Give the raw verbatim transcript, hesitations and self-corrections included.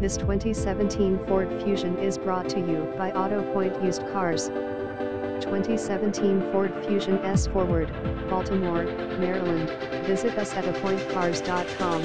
This twenty seventeen Ford Fusion is brought to you by Auto Point Used Cars. twenty seventeen Ford Fusion S Forward, Baltimore, Maryland. Visit us at a point cars dot com.